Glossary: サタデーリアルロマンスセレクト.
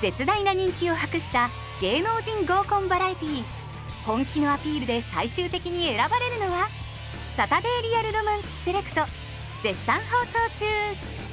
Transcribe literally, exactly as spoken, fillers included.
絶大な人気を博した芸能人合コンバラエティー、本気のアピールで最終的に選ばれるのは「サタデーリアルロマンスセレクト」絶賛放送中。